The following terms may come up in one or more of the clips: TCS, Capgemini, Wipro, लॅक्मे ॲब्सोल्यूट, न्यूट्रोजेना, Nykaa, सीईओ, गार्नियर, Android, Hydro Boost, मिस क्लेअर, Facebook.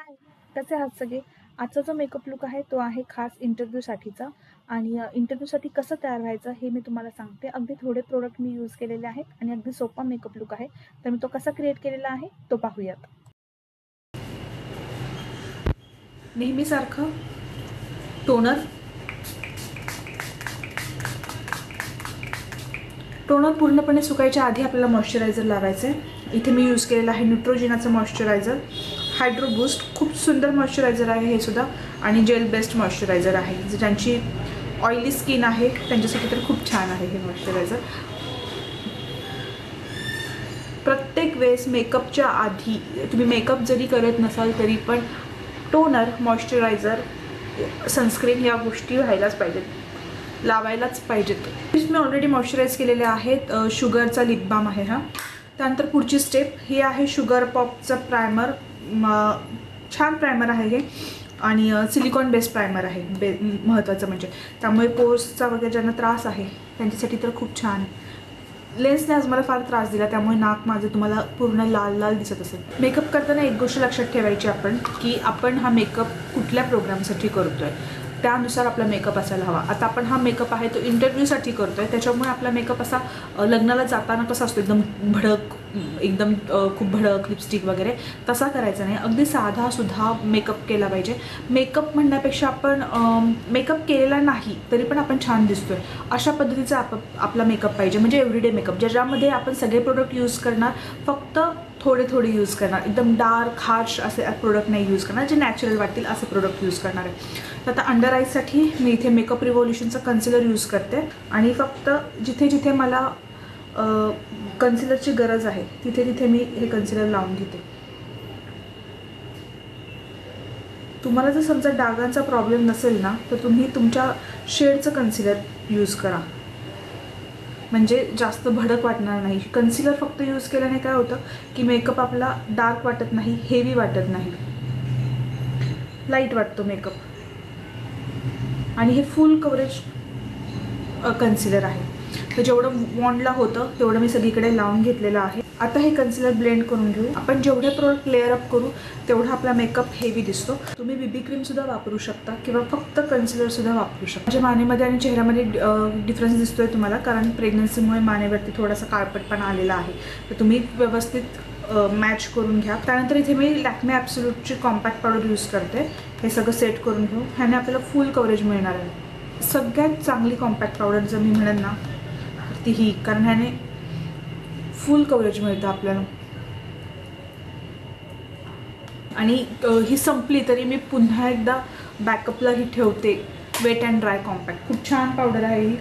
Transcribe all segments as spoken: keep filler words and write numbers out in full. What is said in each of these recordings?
हाय, कसे आहात सगळे? आजचा जो मेकअप लुक आहे तो आहे खास इंटरव्ह्यूसाठीचा. आणि इंटरव्ह्यूसाठी कसं तयार व्हायचं हे मी तुम्हाला सांगते. अगदी थोडे प्रोडक्ट मी यूज केलेले आहेत आणि अगदी सोपा मेकअप लुक आहे. तर मी तो कसा क्रिएट केलेला आहे तो पाहूयात. नेहमीसारखं टोनर टोनर पूर्णपणे सुकायच्या आधी आपल्याला मॉइश्चरायझर लावायचं आहे. इथे मी यूज केलेला आहे न्यूट्रोजेनाचं मॉइश्चरायझर, हायड्रो बूस्ट. खूप सुंदर मॉइश्चरायझर आहे हे सुद्धा आणि जेल बेस्ड मॉइश्चरायझर आहे. ज्यांची ऑइली स्किन आहे त्यांच्यासाठी तर खूप छान आहे हे मॉइश्चरायझर. प्रत्येक वेळेस मेकअपच्या आधी तुम्ही मेकअप जरी करत नसाल तरी पण टोनर, मॉइश्चरायझर, सनस्क्रीन या गोष्टी व्हायलाच पाहिजेत, लावायलाच पाहिजेत. मी ऑलरेडी मॉइश्चराईज केलेले आहेत. शुगरचा लिप बाम आहे हा. त्यानंतर पुढची स्टेप हे आहे शुगर पॉपचा प्रायमर. छान प्रायमर आहे हे आणि सिलिकॉन बेस्ड प्रायमर आहे. बे महत्त्वाचं म्हणजे त्यामुळे पोर्सचा वगैरे ज्यांना त्रास आहे त्यांच्यासाठी तर खूप छान आहे. लेन्सने आज मला फार त्रास दिला त्यामुळे नाक माझं तुम्हाला पूर्ण लाल लाल दिसत असेल. मेकअप करताना एक गोष्ट लक्षात ठेवायची आपण, की आपण हा मेकअप कुठल्या प्रोग्रामसाठी करतो आहे त्यानुसार आपला मेकअप असायला हवा. आता आपण हा मेकअप आहे तो इंटरव्ह्यूसाठी करतो आहे त्याच्यामुळे आपला मेकअप असा लग्नाला जाताना कसा असतो एकदम भडक, एकदम खूप भडक लिपस्टिक वगैरे तसा करायचा नाही. अगदी साधासुद्धा मेकअप केला पाहिजे. मेकअप म्हणण्यापेक्षा आपण मेकअप केलेला नाही तरी पण आपण छान दिसतो आहे अशा पद्धतीचा आप आपला मेकअप पाहिजे. म्हणजे एव्हरीडे मेकअप ज्याच्यामध्ये आपण सगळे प्रोडक्ट यूज करणार, फक्त थोडे थोडे यूज करणार. एकदम डार्क हार्श असे प्रोडक्ट नाही यूज करणार, जे नॅचरल वाटतील असे प्रोडक्ट यूज करणार आहे. तर आता अंडर आयजसाठी मी इथे मेकअप रिव्होल्युशनचा कन्सिलर यूज करते आणि फक्त जिथे जिथे मला कन्सिलरची गरज आहे तिथे तिथे मी हे कन्सिलर लावून घेते. तुम्हाला जर समजा डागांचा प्रॉब्लेम नसेल ना तर तुम्ही तुमच्या शेडचं कन्सिलर यूज करा, म्हणजे जास्त भडक वाटणार नाही. कन्सिलर फक्त यूज केल्याने काय होतं की मेकअप आपला डार्क वाटत नाही, हेवी वाटत नाही, लाईट वाटतो मेकअप. आणि हे फुल कव्हरेज कन्सिलर आहे तर जेवढं वॉन्डला होतं तेवढं मी सगळीकडे लावून घेतलेलं आहे. आता हे कन्सिलर ब्लेंड करून घेऊ. आपण जेवढे प्रोडक्ट लेअर अप करू तेवढा आपला मेकअप हेवी दिसतो. तुम्ही बीबी क्रीमसुद्धा वापरू शकता किंवा फक्त कन्सिलरसुद्धा वापरू शकता. म्हणजे मानेमध्ये आणि चेहऱ्यामध्ये डिफरन्स दिसतोय तुम्हाला, कारण प्रेग्नन्सीमुळे मानेवरती थोडासा काळपटपणा आलेला आहे. तर तुम्ही व्यवस्थित मॅच करून घ्या. त्यानंतर इथे मी लॅक्मे ॲब्सोल्यूटची कॉम्पॅक्ट पावडर यूज करते. हे सगळं सेट करून घेऊ. ह्याने आपल्याला फुल कव्हरेज मिळणार आहे. सगळ्यात चांगली कॉम्पॅक्ट पावडर जर मी म्हणेन ना ती ही, कारण ह्याने फुल कव्हरेज मिळतं आपल्याला. आणि ही संपली तरी मी पुन्हा एकदा बॅकअपला ही ठेवते. वेट अँड ड्राय कॉम्पॅक्ट खूप छान पावडर आहे ही.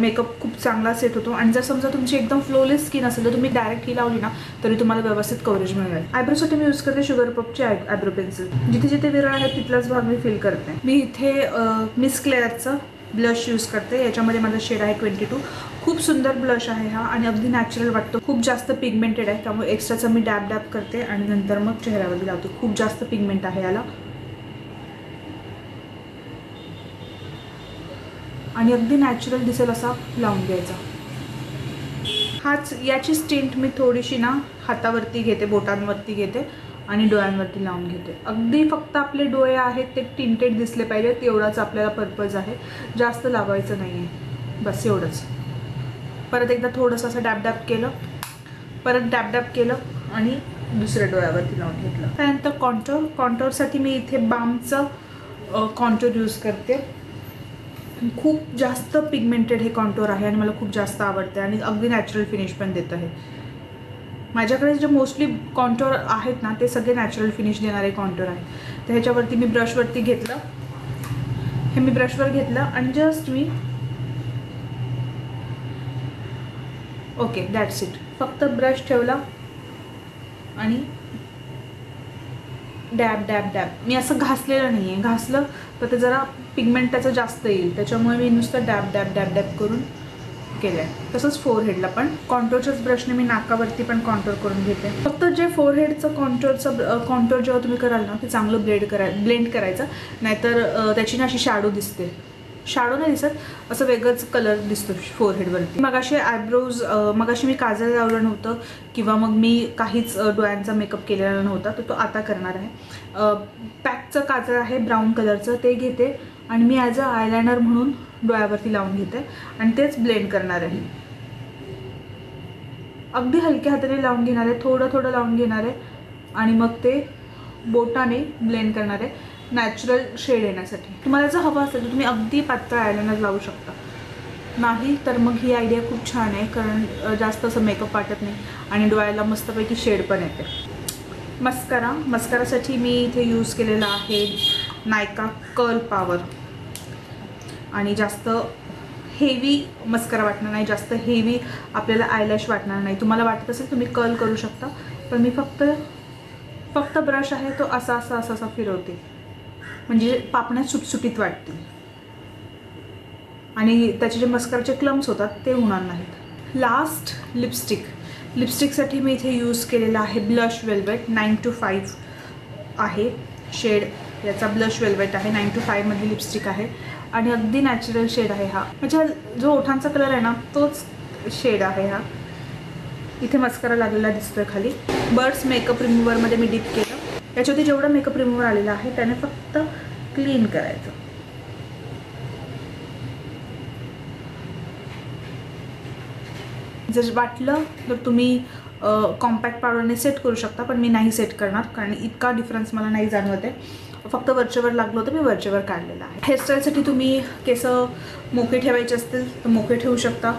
मेकअप खूप चांगला सेट होतो. आणि जर समजा तुमची एकदम फ्लोलेस स्किन असेल तर तुम्ही डायरेक्ट ही लावली ना तरी तुम्हाला व्यवस्थित कव्हरेज मिळेल. आयब्रोसाठी मी यूज करते शुगर पॉपची आयब्रो पेन्सिल. जिथे जिथे विरळ आहे तिथलाच भाग मी फिल करते. मी इथे मिस क्लेअरचं ब्लश यूज करते. याच्यामध्ये माझा शेड आहे ट्वेंटी टू. खूप सुंदर ब्लश आहे हा आणि अगदी नॅचरल वाटतो. खूप जास्त पिगमेंटेड आहे त्यामुळे एक्स्ट्राचा मी डॅब डॅब करते आणि नंतर मग चेहऱ्यावरती लावते. खूप जास्त पिगमेंट आहे याला आणि अगदी नॅचरल दिसेल असा लावून घ्यायचा. हाच याची स्टिंट मी थोडीशी ना हातावरती घेते, बोटांवरती घेते आणि डोळ्यांवरती लावून घेते. अगदी फक्त आपले डोळे आहेत ते टिंटेड दिसले पाहिजेत एवढाच आपल्याला पर्पज आहे. जास्त लावायचं नाही आहे, बस एवढंच. परत एकदा थोडंसं असं डॅब डॅब केलं, परत डॅब डॅब केलं आणि दुसऱ्या डोळ्यावरती लावून घेतलं. त्यानंतर कॉन्टोर. कॉन्टोरसाठी मी इथे बामचं कॉन्टोर यूज करते. खूप जास्त पिगमेंटेड हे कॉन्टोर आहे आणि मला खूप जास्त आवडते आणि अगदी नॅचरल फिनिश पण देतं आहे. माझ्याकडे जे मोस्टली कॉन्टोर आहेत ना ते सगळे नॅचरल फिनिश देणारे कॉन्टोर आहेत. तर ह्याच्यावरती मी ब्रशवरती घेतलं, हे मी ब्रशवर घेतलं आणि जस्ट मी ओके दॅट्स इट. फक्त ब्रश ठेवला आणि डॅब डॅब डॅब. मी असं घासलेलं नाही आहे, घासलं तर ते जरा पिगमेंट त्याचं जास्त येईल त्याच्यामुळे मी नुसतं डॅब डॅब डॅब डॅब करून केलं आहे. तसंच फोरहेडला पण कॉन्टोरच्याच ब्रशने मी नाकावरती पण कॉन्टोर करून घेते. फक्त जे फोरहेडचं कॉन्टोरचं कॉन्टोर जेव्हा तुम्ही कराल ना ते चांगलं ब्लेड कराय ब्लेंड करायचं, नाहीतर त्याची ना अशी शॅडो दिसते, शॅडो नाही दिसत, असं वेगळंच कलर दिसतो फोरहेडवरती. मगाशी आयब्रोज मगाशी मी काजळ लावलं नव्हतं किंवा मग मी काहीच डोळ्यांचा मेकअप केलेला नव्हता, तर तो आता करणार आहे. पॅकचं काजळ आहे ब्राऊन कलरचं, ते घेते आणि मी ॲज अ आयलायनर म्हणून डोळ्यावरती लावून घेते आणि तेच ब्लेंड करणार आहे. अगदी हलक्या हाताने लावून घेणार आहे, थोडं थोडं लावून घेणार आहे आणि मग ते बोटाने ब्लेंड करणार आहे नॅचरल शेड येण्यासाठी. तुम्हाला जर हवं असेल तर तुम्ही अगदी पातळ आयलायनर लावू शकता, नाही तर मग ही आयडिया खूप छान आहे कारण जास्त असं मेकअप वाटत नाही आणि डोळ्याला मस्तपैकी शेड पण येते. मस्कारा, मस्कारासाठी मी इथे यूज केलेला आहे नायका कर्ल पॉवर. आणि जास्त हेवी मस्कारा वाटणार नाही, जास्त हेवी आपल्याला आयलॅश वाटणार नाही. तुम्हाला वाटत असेल तुम्ही कर्ल करू शकता, पण मी फक्त फक्त ब्रश आहे तो असा असा असा असा फिरवते म्हणजे पापण्या सुटसुटीत वाटतील आणि त्याचे जे मस्काराचे क्लम्स होतात ते होणार नाहीत. Last lipstick. लिपस्टिकसाठी मी इथे यूज केलेला आहे blush velvet. Nine two five आहे शेड याचा, ब्लश वेल्वेट आहे. नाईन टू फाईव्हमधली लिपस्टिक आहे आणि अगदी नॅचरल शेड आहे हा, म्हणजे जो ओठांचा कलर आहे ना तोच शेड आहे हा. इथे मस्कारा लागलेला दिसतोय खाली. बर्ड्स मेकअप रिमूव्हरमध्ये मी डिप केलं, याच्यावरती जेवढा मेकअप रिमूव्हर आलेला आहे त्याने फक्त क्लीन करायचं. जर वाटलं तर तुम्ही कॉम्पॅक्ट पावडरने सेट करू शकता, पण मी नाही सेट करणार कारण इतका डिफरन्स मला नाही जाणवत आहे. फक्त वरच्यावर लागलो होतं, मी वरच्यावर काढलेलं आहे. हेअरस्टाईलसाठी तुम्ही केस मोकळे ठेवायचे असतील तर मोकळे ठेवू शकता,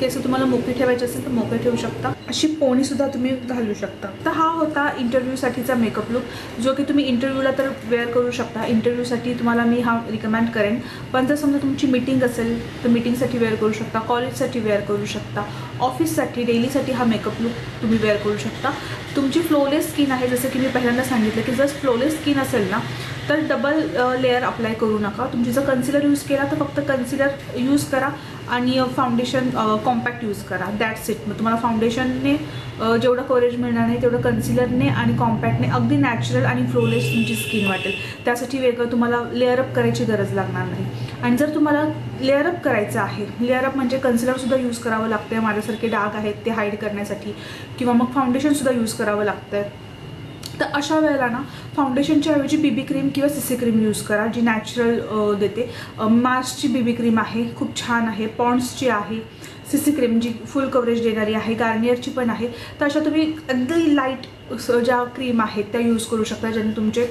केस तुम्हाला मोकळे ठेवायचे असतील तर मोकळे ठेवू शकता, अशी पोणीसुद्धा तुम्ही घालू शकता. तर हा होता इंटरव्ह्यूसाठीचा मेकअप लुक, जो की तुम्ही इंटरव्ह्यूला तर वेअर करू शकता. इंटरव्ह्यूसाठी तुम्हाला मी हा रिकमेंड करेन, पण जर समजा तुमची मीटिंग असेल तर मीटिंगसाठी वेअर करू शकता, कॉलेजसाठी वेअर करू शकता, ऑफिससाठी डेलीसाठी हा मेकअप लुक तुम्ही वेअर करू शकता. तुमची फ्लोलेस स्किन आहे जसं की मी पहिल्यांदा सांगितलं की जर फ्लोलेस स्किन असेल ना तर डबल लेअर अप्लाय करू नका. तुम्ही जर कन्सिलर यूज केला तर फक्त कन्सिलर यूज करा आणि फाउंडेशन कॉम्पॅक्ट यूज करा, दॅट्स इट. मग तुम्हाला फाउंडेशनने जेवढं कव्हरेज मिळणार नाही तेवढं कन्सिलरने आणि कॉम्पॅक्टने अगदी नॅचरल आणि फ्लोलेस तुमची स्किन वाटेल. त्यासाठी वेगळं तुम्हाला लेअरअप करायची गरज लागणार नाही. आणि जर तुम्हाला लेअरअप करायचं आहे, लेअरअप म्हणजे कन्सिलरसुद्धा यूज करावं लागतं माझ्यासारखे डाग आहेत ते हाईड करण्यासाठी, किंवा मग फाउंडेशनसुद्धा यूज करावं लागतं. तर अशा वेळेला ना फाउंडेशनच्या ऐवजी बीबी क्रीम किंवा सी सी क्रीम यूज करा जी नॅचरल देते. मार्सची बीबी क्रीम आहे खूप छान आहे, पॉन्ड्सची आहे सी सी क्रीम जी फुल कव्हरेज देणारी आहे, गार्नियरची पण आहे. तर अशा तुम्ही अगदी लाईट ज्या क्रीम आहेत त्या यूज करू शकता ज्याने तुमचे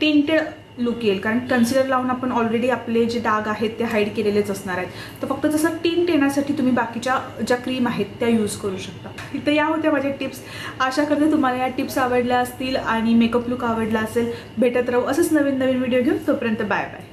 टिंटेड लुक येईल, कारण कन्सिलर लावून आपण ऑलरेडी आपले जे डाग आहेत ते हाईड केलेलेच असणार आहेत. तर फक्त जसं टिंट येण्यासाठी तुम्ही बाकीच्या ज्या क्रीम आहेत त्या यूज करू शकता. तर या होत्या माझ्या टिप्स. आशा करते तुम्हाला या टिप्स आवडल्या असतील आणि मेकअप लुक आवडला असेल. भेटत राहू असंच नवीन नवीन व्हिडिओ घेऊन, तोपर्यंत बाय बाय.